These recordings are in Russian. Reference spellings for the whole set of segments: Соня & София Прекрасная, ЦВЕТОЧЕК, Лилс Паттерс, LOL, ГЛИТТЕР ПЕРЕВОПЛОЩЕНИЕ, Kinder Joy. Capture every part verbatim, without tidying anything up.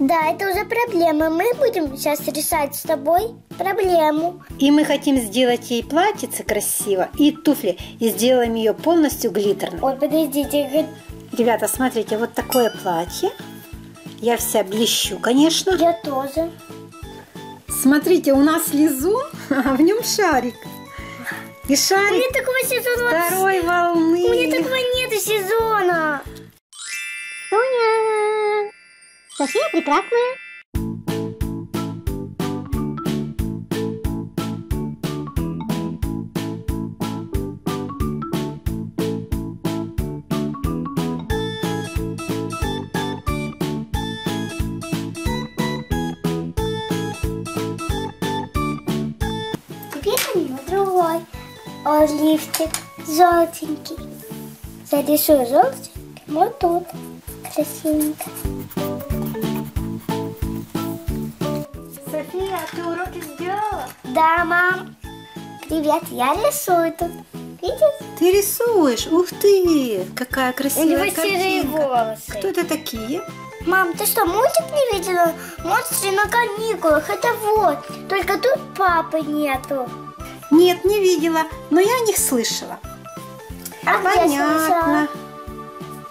Да, это уже проблема. Мы будем сейчас решать с тобой проблему. И мы хотим сделать ей платьице красиво и туфли. И сделаем ее полностью глиттерной. Ой, подождите. Ребята, смотрите, вот такое платье. Я вся блещу, конечно. Я тоже. Смотрите, у нас лизун, а в нем шарик. И шарик. У меня такого сезона второй вообще... волны. У меня такого нету сезона. Соня, София прекрасная. Теперь у него другой. Он лифтик желтенький. Зарисую желтенький вот тут. Красивенько. София, а ты уроки сделала? Да, мам. Привет, я рисую тут. Видишь? Ты рисуешь? Ух ты, какая красивая картинка. Кто это такие? Мам, ты что, мультик не видела? Монстры на каникулах, это вот. Только тут папы нету. Нет, не видела, но я о них слышала. А понятно.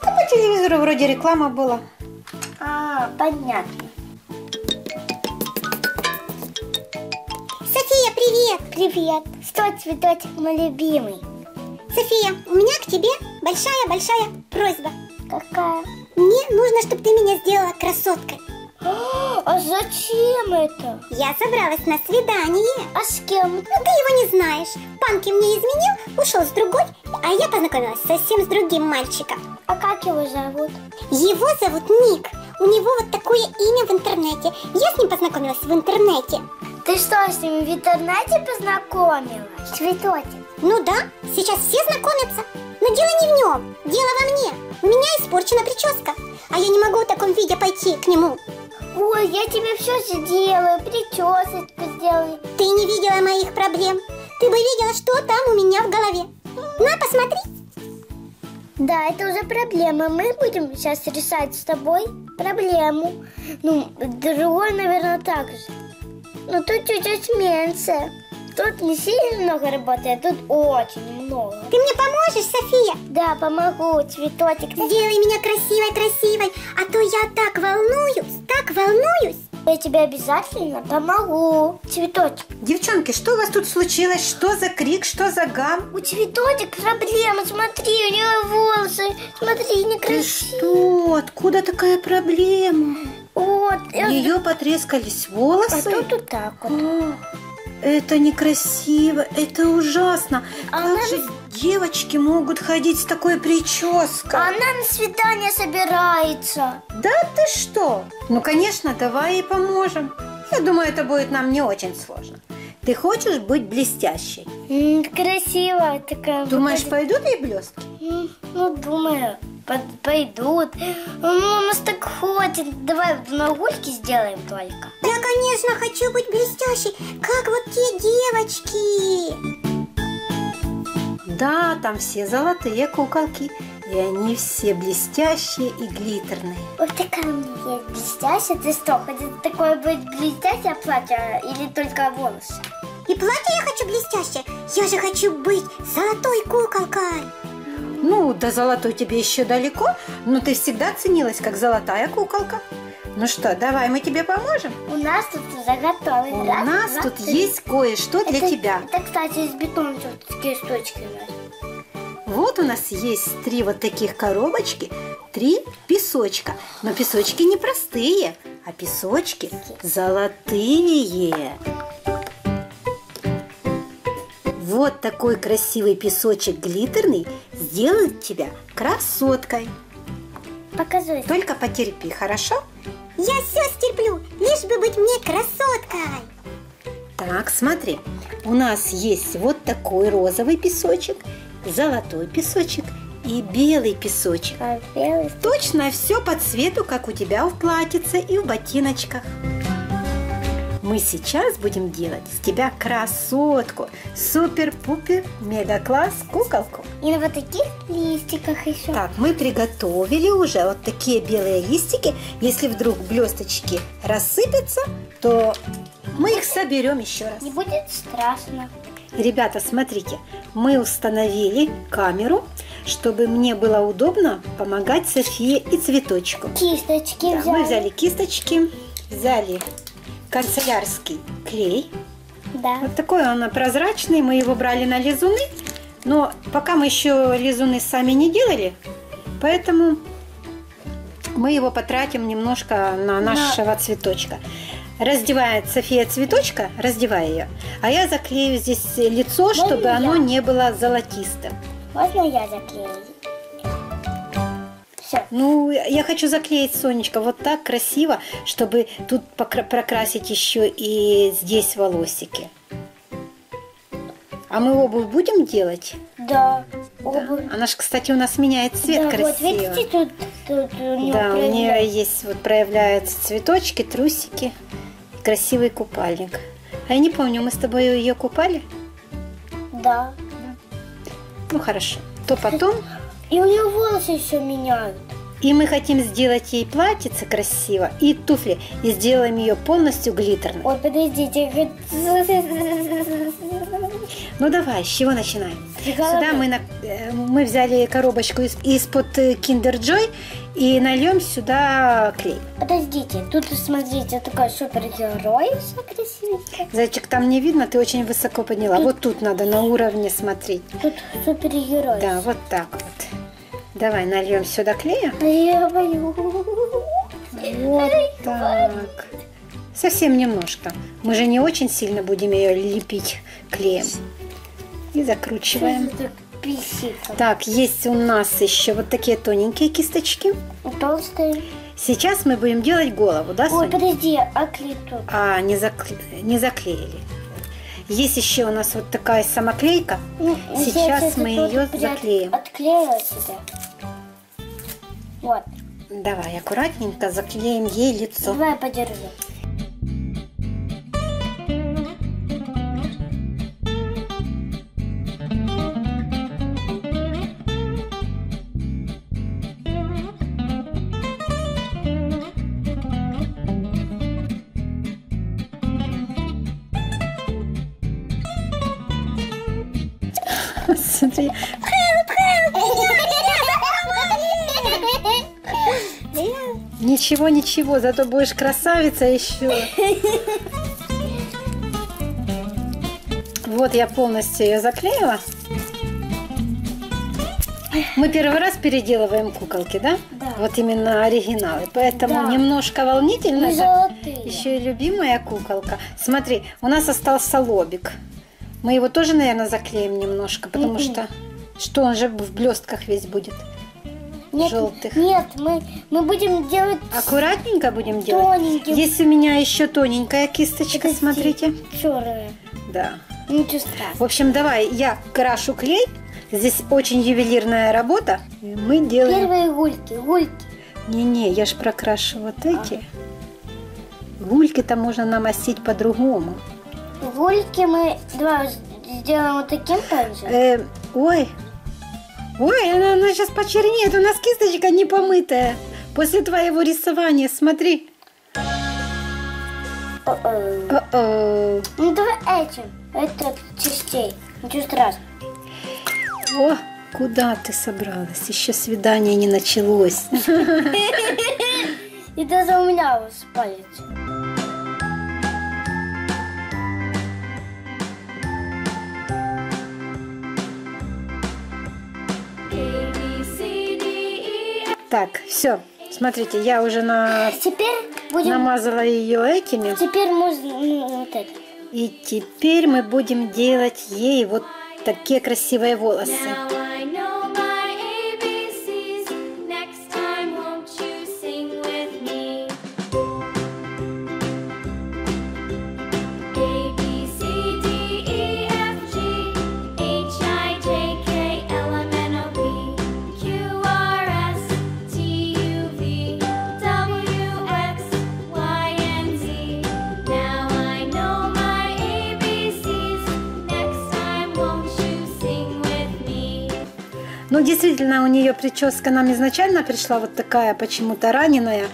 Там по телевизору вроде реклама была. А, понятно. София, привет! Привет! Что, цветочек мой любимый? София, у меня к тебе большая-большая просьба. Какая? Мне нужно, чтобы ты меня сделала красоткой. А зачем это? Я собралась на свидание. А с кем? Ну, ты его не знаешь. Панки мне изменил, ушел с другой, а я познакомилась совсем с другим мальчиком. А как его зовут? Его зовут Ник. У него вот такое имя в интернете. Я с ним познакомилась в интернете. Ты что, с ним в интернете познакомилась? Цветочек. Ну да, сейчас все знакомятся. Но дело не в нем, дело во мне. У меня испорчена прическа, а я не могу в таком виде пойти к нему. Ой, я тебе все сделаю, причесочку сделаю. Ты не видела моих проблем. Ты бы видела, что там у меня в голове. На, посмотри. Да, это уже проблема. Мы будем сейчас решать с тобой проблему. Ну, другой, наверное, так же. Но тут чуть-чуть меньше. Тут не сильно много работает, тут очень много. Ты мне поможешь, София? Да, помогу, цветочек. Сделай меня красивой-красивой, а то я так волнуюсь, так волнуюсь. Я тебе обязательно помогу, цветочек. Девчонки, что у вас тут случилось? Что за крик, что за гам? У цветочек проблема, смотри, у нее волосы, смотри, некрасивые. Ты что? Откуда такая проблема? Вот. Ее я... потрескались волосы? А тут вот так вот. О. Это некрасиво, это ужасно. А как же на... девочки могут ходить с такой прической? Она на свидание собирается. Да ты что? Ну, конечно, давай ей поможем. Я думаю, это будет нам не очень сложно. Ты хочешь быть блестящей? М-м, красивая такая. Думаешь, выходит. Пойдут ей блестки? М-м, ну, думаю, под, пойдут. Ну, у нас так хочет. Давай на гульке сделаем только. Я, конечно, хочу быть блестящей, как вот те девочки. Да, там все золотые куколки. И они все блестящие и глиттерные. Вот такая у меня есть блестящая. Ты что, хочешь такое быть блестящее платье или только волосы? И платье я хочу блестящее. Я же хочу быть золотой куколкой. Ну, до золотой тебе еще далеко, но ты всегда ценилась как золотая куколка. Ну что, давай мы тебе поможем. У нас тут уже готовый. У раз, нас два, тут три. Есть кое-что для тебя. Это, кстати, из бетона такие штучки у нас. Вот у нас есть три вот таких коробочки, три песочка. Но песочки не простые, а песочки золотые. Вот такой красивый песочек глиттерный сделает тебя красоткой. Показывай. Только потерпи, хорошо? Я все стерплю, лишь бы быть мне красоткой. Так, смотри, у нас есть вот такой розовый песочек. Золотой песочек и белый песочек. А белый... Точно все по цвету, как у тебя в платьице и в ботиночках. мы сейчас будем делать с тебя красотку, супер-пупер, мега-класс куколку. И на вот таких листиках еще. Так, мы приготовили уже вот такие белые листики. Если вдруг блесточки рассыпятся, то мы их соберем еще раз. Не будет страшно. Ребята, смотрите, мы установили камеру, чтобы мне было удобно помогать Софии и Цветочку. Кисточки да, взяли. Мы взяли кисточки, взяли канцелярский клей. Да. Вот такой он прозрачный, мы его брали на лизуны, но пока мы еще лизуны сами не делали, поэтому мы его потратим немножко на нашего но... цветочка. Раздевает София Цветочка, раздевая ее, а я заклею здесь лицо, можно чтобы я? Оно не было золотистым. Можно я заклею? Все. Ну, я хочу заклеить, Сонечка, вот так красиво, чтобы тут прокрасить еще и здесь волосики. А мы обувь будем делать? Да, обувь. Да. Она же, кстати, у нас меняет цвет да, красиво. Вот, видите, тут, тут у нее да, у нее есть, вот проявляются цветочки, трусики. Красивый купальник. А я не помню, мы с тобой ее купали? Да. Ну хорошо. То потом. И у нее волосы еще меняют. И мы хотим сделать ей платьице красиво и туфли. И сделаем ее полностью глиттерной. Ой, подождите. Ну давай, с чего начинаем? Сюда мы, на... мы взяли коробочку из-под Kinder Joy и нальем сюда клей. Подождите, тут смотрите, такой супергерой. Зайчик, там не видно, ты очень высоко подняла. Тут... Вот тут надо на уровне смотреть. Тут супергерой. Да, вот так вот. Давай нальем сюда клея. Я боюсь. Вот так. Совсем немножко. Мы же не очень сильно будем ее лепить клеем. И закручиваем. Так, есть у нас еще вот такие тоненькие кисточки. Толстые. Сейчас мы будем делать голову, да, Соня? Ой, подожди, а клей тут? А, не, закле... не заклеили. Есть еще у нас вот такая самоклейка. Ну, сейчас мы ее заклеим. Отклеила сюда. Вот. Давай аккуратненько заклеим ей лицо. Давай подержи. Смотри. Ничего, ничего, зато будешь красавица еще. Вот я полностью ее заклеила. Мы первый раз переделываем куколки, да? Да. Вот именно оригиналы. Поэтому да. немножко волнительно. Еще и любимая куколка. Смотри, у нас остался лобик. Мы его тоже, наверное, заклеим немножко, потому mm-mm. что что он же в блестках весь будет. Нет, желтых. Нет, мы, мы будем делать... Аккуратненько будем тоненьким. делать. Есть у меня еще тоненькая кисточка, это смотрите. Черная. Да. Ничего страшного. В общем, давай я крашу клей. Здесь очень ювелирная работа. Мы делаем... Первые гульки, гульки. Не-не, я же прокрашу вот эти. А. Гульки-то можно намастить по-другому. Гульки мы два сделаем вот таким также. Э, ой, ой, она, она сейчас почернеет. У нас кисточка не помытая. После твоего рисования, смотри. О-о. О-о. Ну давай этим, это частей. Ничего страшного. О, куда ты собралась? Еще свидание не началось. И даже у меня спалит. Так, все, смотрите, я уже на... теперь будем... намазала ее этими. Теперь можно вот это. И теперь мы будем делать ей вот такие красивые волосы. Ну, действительно, у нее прическа нам изначально пришла вот такая, почему-то раненая.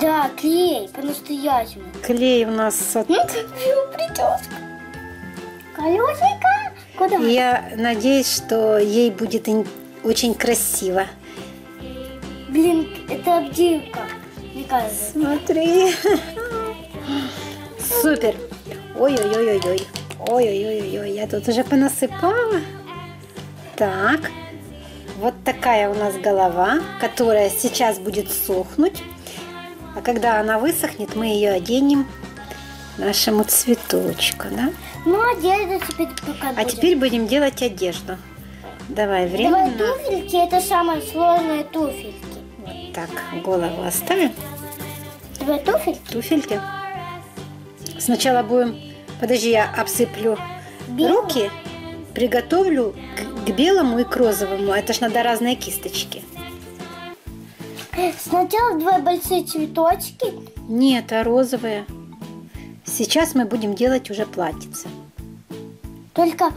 Да, клей, по-настоящему. Клей у нас... От... Прическа. Колесенька. Куда? Я надеюсь, что ей будет очень красиво. Блин, это обдирка, мне кажется. Смотри. Супер. Ой-ой-ой-ой-ой. Ой-ой-ой-ой, я тут уже понасыпала. Так. Вот такая у нас голова, которая сейчас будет сохнуть. А когда она высохнет, мы ее оденем нашему цветочку, да? Ну, одежду теперь пока А будем. Теперь будем делать одежду. Давай, время. Давай туфельки, это самые сложные туфельки. Вот так, голову оставим. Давай туфельки. Туфельки. Сначала будем... Подожди, я обсыплю Белый. руки, приготовлю к, к белому и к розовому. Это ж надо разные кисточки. Сначала два большие цветочки. Нет, а розовые. Сейчас мы будем делать уже платьице. Только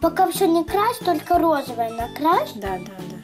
пока все не крась, только розовое накрась. Да, да, да.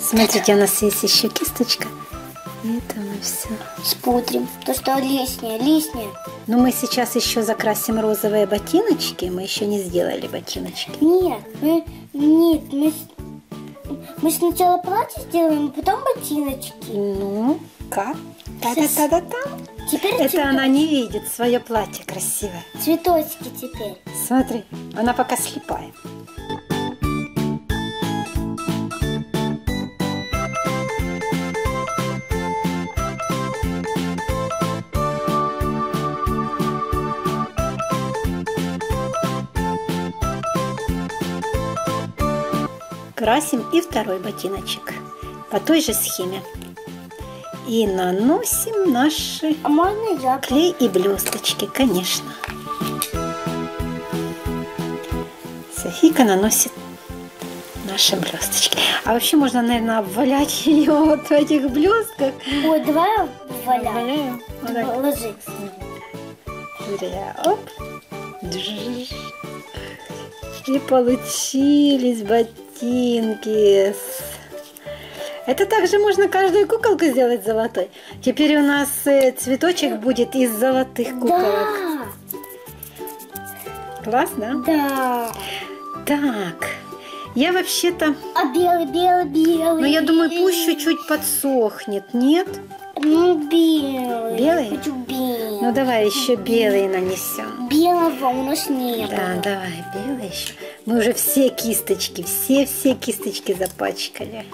Смотрите, у нас есть еще кисточка. И это мы все. Спудрим. То, что лишнее, лишнее. Но мы сейчас еще закрасим розовые ботиночки. Мы еще не сделали ботиночки. Нет, мы, нет, мы, мы сначала платье сделаем, а потом ботиночки. Ну, как? Та-да-та-да-та. Теперь это цветочки. Она не видит свое платье красивое. Цветочки теперь. Смотри, она пока слепая. Красим и второй ботиночек по той же схеме. И наносим наши а клей и блесточки, конечно. Софийка наносит наши блесточки. А вообще можно, наверное, обвалять ее вот в этих блестках. Ой, давай обваляем. Вот ложись. Зря. Оп. И получились ботинки. Это также можно каждую куколку сделать золотой. Теперь у нас цветочек будет из золотых куколок. Да. Классно? Да. Так, я вообще-то... А белый, белый, белый. Ну, я думаю, пусть чуть-чуть подсохнет, нет? Ну, белый. Белый? Хочу белый. Ну, давай еще белый нанесем. Белого у нас нет. Да, было. Давай, белый еще. Мы уже все кисточки, все-все кисточки запачкали.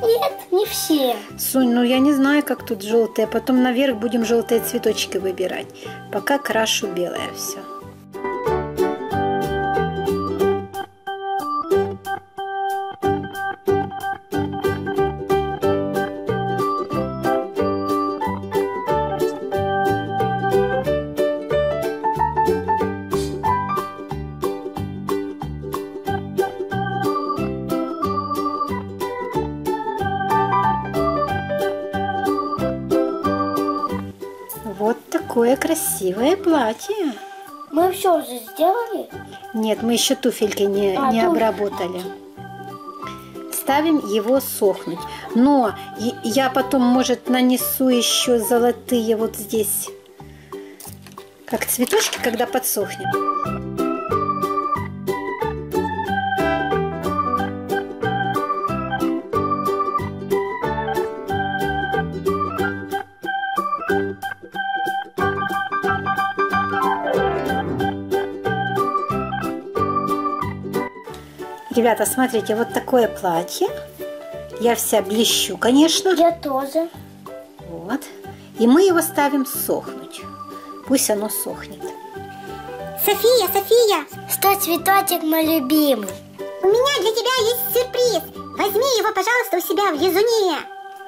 Нет, не все. Сонь, ну я не знаю, как тут желтые. Потом наверх будем желтые цветочки выбирать. Пока крашу белое все. Какое красивое платье. Мы все уже сделали? Нет, мы еще туфельки не, а, не туфель. обработали. Ставим его сохнуть. Но я потом, может, нанесу еще золотые вот здесь, как цветочки, когда подсохнет. Ребята, смотрите, вот такое платье. Я вся блещу, конечно. Я тоже. Вот. И мы его ставим сохнуть. Пусть оно сохнет. София, София! Что, цветочек мой любимый? У меня для тебя есть сюрприз. Возьми его, пожалуйста, у себя в лизуне.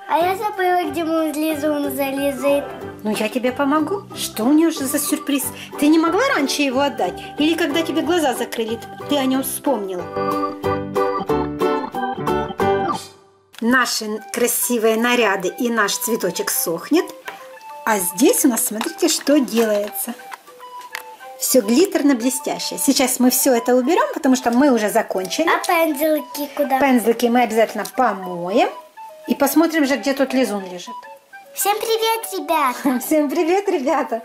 А я забыла, где мой лизун залезет. Ну, я тебе помогу. Что у нее же за сюрприз? Ты не могла раньше его отдать? Или когда тебе глаза закрыли, ты о нем вспомнила? Наши красивые наряды и наш цветочек сохнет. А здесь у нас, смотрите, что делается. Все глиттерно-блестящее. Сейчас мы все это уберем, потому что мы уже закончили. А пензлики куда? Пензлики мы обязательно помоем. И посмотрим же, где тут лизун лежит. Всем привет, ребята! Всем привет, ребята!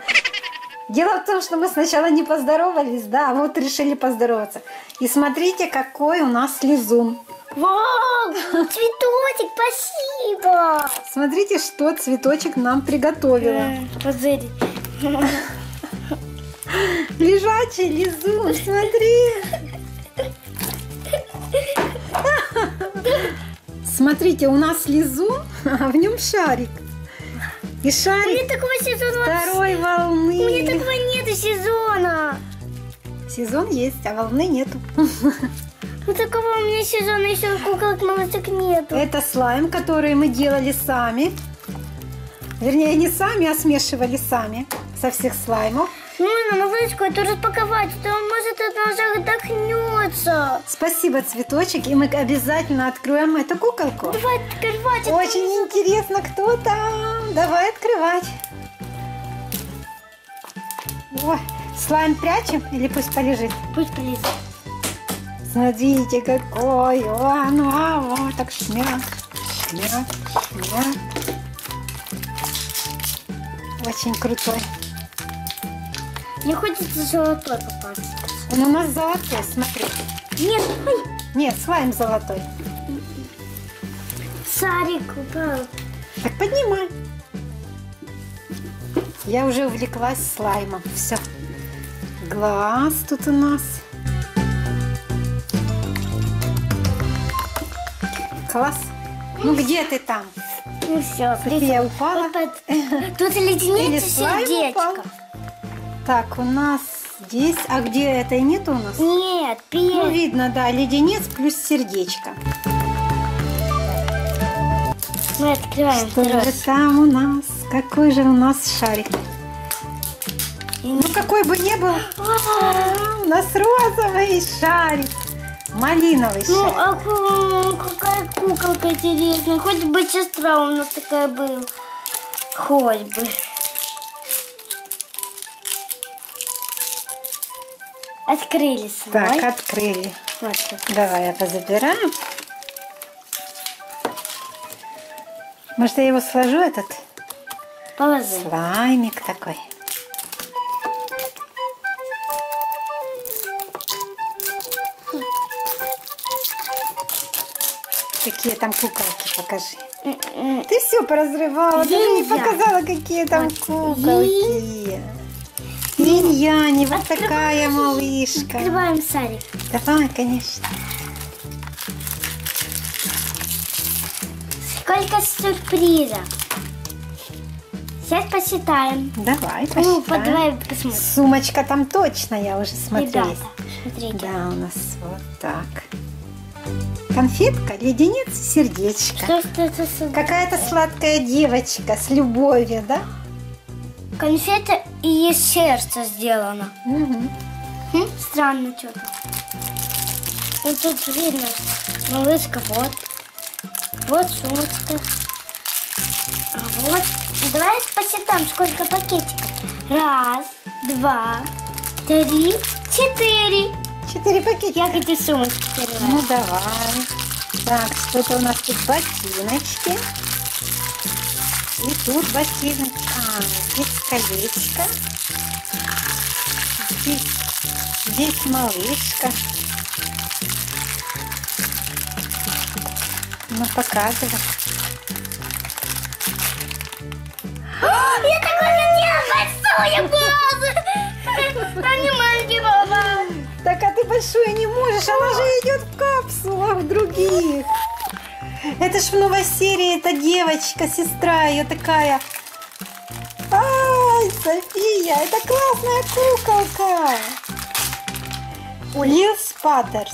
Дело в том, что мы сначала не поздоровались, да, а вот решили поздороваться. И смотрите, какой у нас лизун. Вау! Цветочек, спасибо! Смотрите, что цветочек нам приготовила. Позырить. Лежачий лизун, смотри! Смотрите, у нас лизун, а в нем шарик. И шарик второй волны. У меня такого нету сезона. Сезон есть, а волны нету. Ну такого у меня сезона еще куколок малышек нету. Это слайм, который мы делали сами. Вернее, не сами, а смешивали сами со всех слаймов. Ну, малышку это распаковать, то он может от нас отдохнется. Спасибо, цветочек, и мы обязательно откроем эту куколку. Давай открывать. Очень интересно, кто там. Давай открывать. О, слайм прячем или пусть полежит? Пусть полежит. Смотрите, какой он. Вау, так шмя, шмя, шмя. Очень крутой. Мне хочется золотой попасть. Он у нас золотой, смотри. Нет, ой. Нет, слайм золотой. Шарик упал. Так поднимай. Я уже увлеклась слаймом. Все. Глаз тут у нас. Класс. Ну где ты там? Ну все, София упала. Тут леденец сердечко. Так, у нас здесь... А где это и нет у нас? Нет, пьет. Ну, видно, да, леденец плюс сердечко. Мы открываем. Что же там у нас? Какой же у нас шарик? И... Ну, какой бы ни был, у нас розовый шарик. Малиновый шарик. Ну, а какая куколка интересная. Хоть бы сестра у нас такая была. Хоть бы. Открыли слой. Так, открыли. Вот давай я позабираю. Может, я его сложу, этот? Положи. Слаймик такой. Хм. Какие там куколки, покажи. М-м. Ты все поразрывала, ты не показала, какие там вот куколки. Миньяне, вот открываем, такая малышка. Открываем шарик. Давай, конечно. Сколько сюрпризов. Сейчас посчитаем. Давай, посчитаем. Ну, по давай посмотрим. Сумочка там точно, я уже смотрела. Да, у нас вот так. Конфетка, леденец, сердечко. Какая-то сладкая девочка с любовью, да? Конфета и из сердца сделано. Угу. Хм, странно что-то. Вот тут видно, малышка вот. Вот сумочка. А вот. Давай посчитаем, сколько пакетиков. Раз, два, три, четыре. Четыре пакетика. Я хочу сумочку перевязать. Ну давай. Так, что-то у нас тут ботиночки. И тут ботиночки. А, здесь колечко. Здесь, здесь малышка. Ну, показывай. Я такого не большую глазу. Они маленькие, мама. Так, а ты большую не можешь. Она же идет в капсулах других. Это ж в новой серии. Это девочка, сестра ее такая... София, это классная куколка! Лилс Паттерс.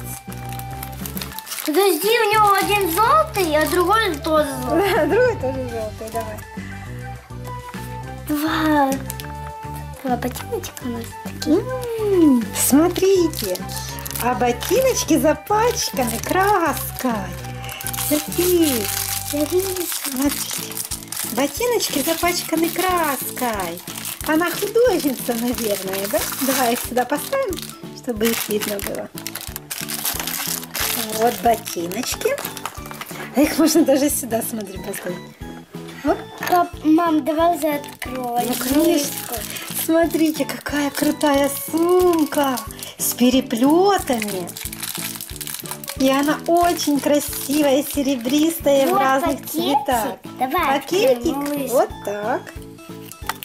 Подожди, у него один золотый, а другой тоже золотый. Да, другой тоже золотый, давай. Два. Два ботиночка у нас такие. М-м-м, смотрите, а ботиночки запачканы краской. Смотри, я вижу. Смотри, ботиночки запачканы краской. Она художница, наверное, да? Давай их сюда поставим, чтобы их видно было. Вот ботиночки. Их можно даже сюда, смотри, поставить. Вот. Пап, мам, давай уже откроем. Ну, конечно. Смотрите, какая крутая сумка с переплетами. И она очень красивая, серебристая, вот в разных пакетик. Цветах. Давай пакетик. Откроем, вот так.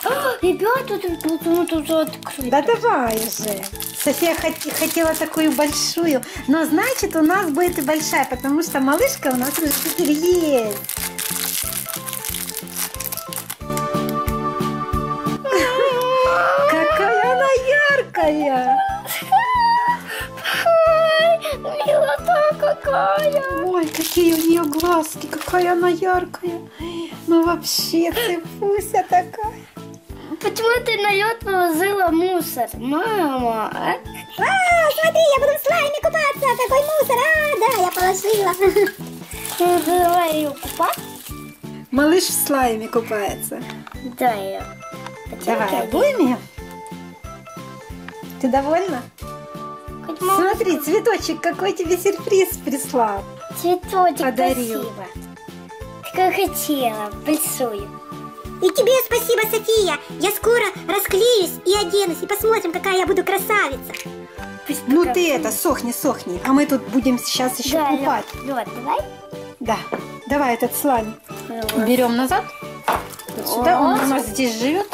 О, ребята, тут, тут, тут, тут открыто. Да давай же. София хот хотела такую большую. Но значит, у нас будет и большая, потому что малышка у нас уже теперь есть. Какая она яркая. Ой, какие у нее глазки, какая она яркая. Ну вообще ты Фуся такая. Почему ты на лед положила мусор, мама? А? А, смотри, я буду в слайме купаться, такой мусор. А, да, я положила. Я взяла ее купать. Малыш в слайме купается. Да, я. Давай, обуем. Ты довольна? Смотри, цветочек, какой тебе сюрприз прислал. Цветочек подарил. Спасибо. Как хотела, большую. И тебе спасибо, София. Я скоро расклеюсь и оденусь, и посмотрим, какая я буду красавица. Ну красавица. Ты это, сохни, сохни. А мы тут будем сейчас еще да, купать. Лед, давай. Да, давай этот слайм. Вот. Берем назад. Вот сюда. Он у нас здесь живет.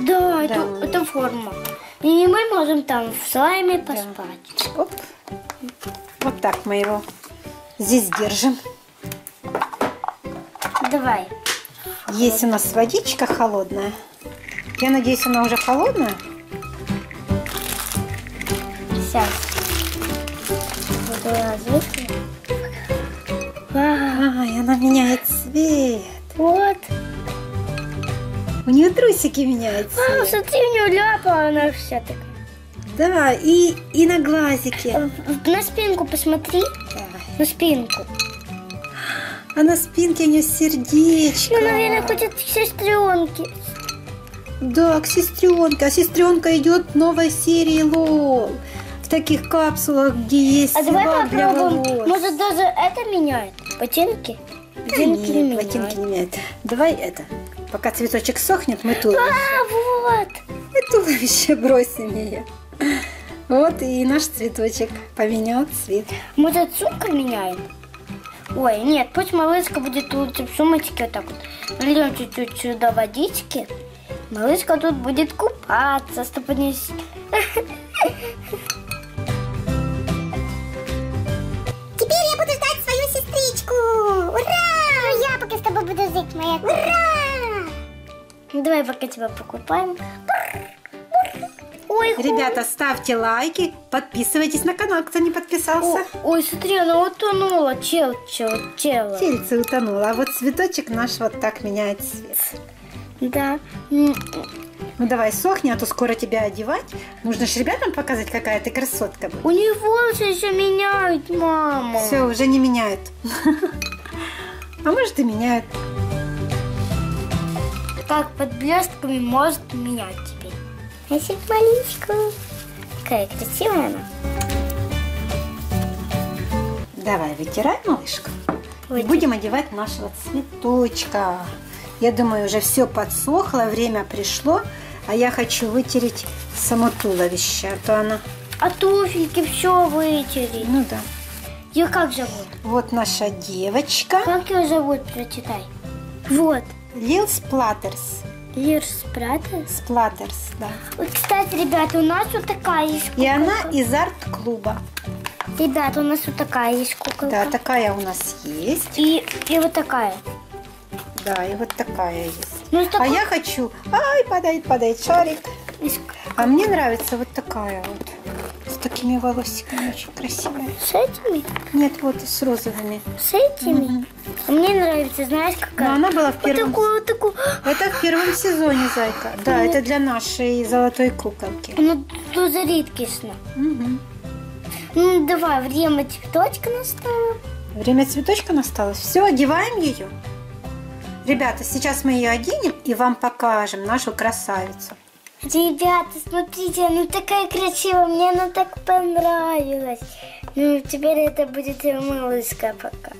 Да, да. Это, это форма. И мы можем там в слайме поспать. Да. Оп. Вот так мы его здесь держим. Давай. Есть у нас водичка холодная. Я надеюсь, она уже холодная. Сейчас. Вот ай, она меняет цвет. Вот. У нее трусики меняются. А, смотри, у нее ляпа, она вся такая. Да, и, и на глазике. На спинку посмотри. Давай. На спинку. А на спинке у нее сердечко. Ну, наверное, хочет к сестренке. Да, к сестренке. А сестренка идет в новой серии лол. В таких капсулах, где есть. А давай попробуем. Для волос. Может, даже это меняет? Ботинки? Ботинки не меняют. Ботинки не меняют. Давай это. Пока цветочек сохнет, мы туловище. А, вот. Мы туловище бросим ее. Вот и наш цветочек поменял цвет. Может, сумка меняет? Ой, нет, пусть малышка будет лучше в сумочке вот так вот. Нальем чуть-чуть сюда водички. Малышка тут будет купаться, чтобы не... Теперь я буду ждать свою сестричку. Ура! Ну, я пока с тобой буду жить, моя. Ура! Ну, давай пока тебя покупаем. Ой, ребята, ставьте лайки, подписывайтесь на канал, кто не подписался. О, ой, смотри, она утонула, чел, чел, чел. Тельце утонула, а вот цветочек наш вот так меняет цвет. Да. Ну давай сохни, а то скоро тебя одевать. Нужно же ребятам показать, какая ты красотка. У нее волосы еще меняют, мама. Все, уже не меняют. А может и меняют. Так, под блестками может менять теперь. Носит малышку. Какая красивая она. Давай, вытирай малышку. И будем одевать нашего цветочка. Я думаю, уже все подсохло, время пришло. А я хочу вытереть само туловище. А то она... А туфельки все вытереть. Ну да. Ее как зовут? Вот наша девочка. Как ее зовут, прочитай. Вот. Лилс Паттерс. Лилс Паттерс? Паттерс, да. Вот, кстати, ребята, у нас вот такая есть куколка. И она из арт-клуба. Ребята, у нас вот такая есть куколка. Да, такая у нас есть. И, и вот такая. Да, и вот такая есть. Ну, такой... А я хочу... Ай, падает, падает шарик. Из... А мне нравится вот такая вот. С таким этими волосиками очень красивые. С этими? Нет, вот с розовыми. С этими? Угу. Мне нравится, знаешь, какая? Но она была в первом... Вот такую, вот такую. Это в первом сезоне, зайка. Да, нет, это для нашей золотой куколки. Ну, тоже редкостно. Угу. Ну, давай, время цветочка настало. Время цветочка настало. Все, одеваем ее. Ребята, сейчас мы ее оденем и вам покажем нашу красавицу. Ребята, смотрите, она такая красивая, мне она так понравилась. Ну, теперь это будет ее малышка пока.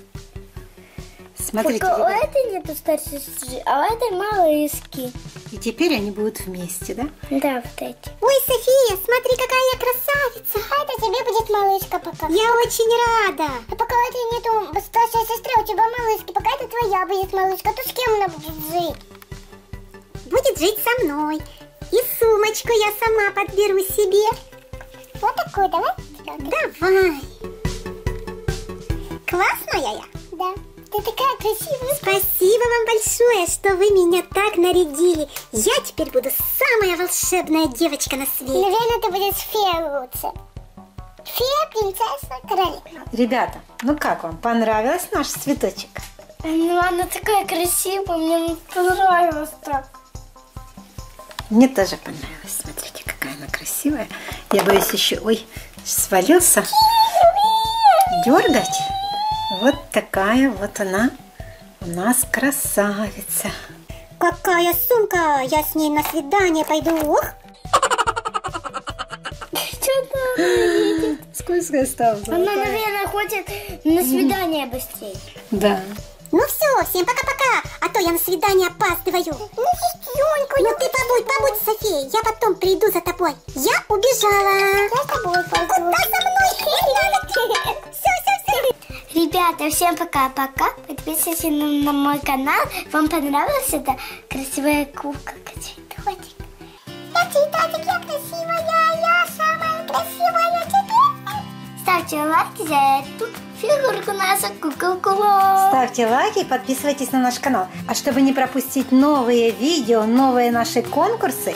Смотрите, пока у этой нету старшей сестры, а у этой малышки. И теперь они будут вместе, да? Да, вот эти. Ой, София, смотри, какая я красавица. А это тебе будет малышка пока. Я очень рада. А пока у этой нету старшей сестры, у тебя малышки. Пока это твоя будет малышка, то с кем она будет жить? Будет жить со мной. И сумочку я сама подберу себе. Вот такую, давай? Давай. Классная я? Да. Ты такая красивая. Спасибо вам большое, что вы меня так нарядили. Я теперь буду самая волшебная девочка на свете. Наверное, ты будешь фея лучше. Фея, принцесса, королева. Ребята, ну как вам? Понравилась наш цветочек? Ну, она такая красивая, мне понравилась так. Мне тоже понравилось. Смотрите, какая она красивая. Я боюсь еще... Ой, свалился. Дергать. Вот такая вот она у нас красавица. Какая сумка! Я с ней на свидание пойду. Ох. Скользкая стала. Она, наверное, хочет на свидание быстрее. Да. Ну все, всем пока-пока, а то я на свидание опаздываю. Ну, сестренка, ну ты побудь, побудь, София, я потом приду за тобой. Я убежала. Я с тобой пойду. Куда со мной? Все, все, все. Ребята, всем пока-пока, подписывайтесь на мой канал. Вам понравилась эта красивая куколка, цветочек? Я цветочек, я красивая, я самая красивая теперь. Ставьте лайки за эту фигурку нашу куколку. Ставьте лайки и подписывайтесь на наш канал. А чтобы не пропустить новые видео, новые наши конкурсы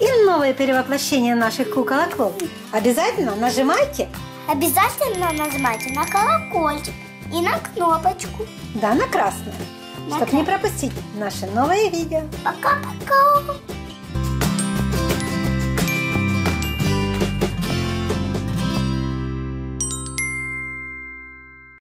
и новые перевоплощения наших куколок Лол, обязательно нажимайте. Обязательно нажимайте на колокольчик и на кнопочку. Да, на красную, на чтобы красную. Не пропустить наши новые видео. Пока-пока.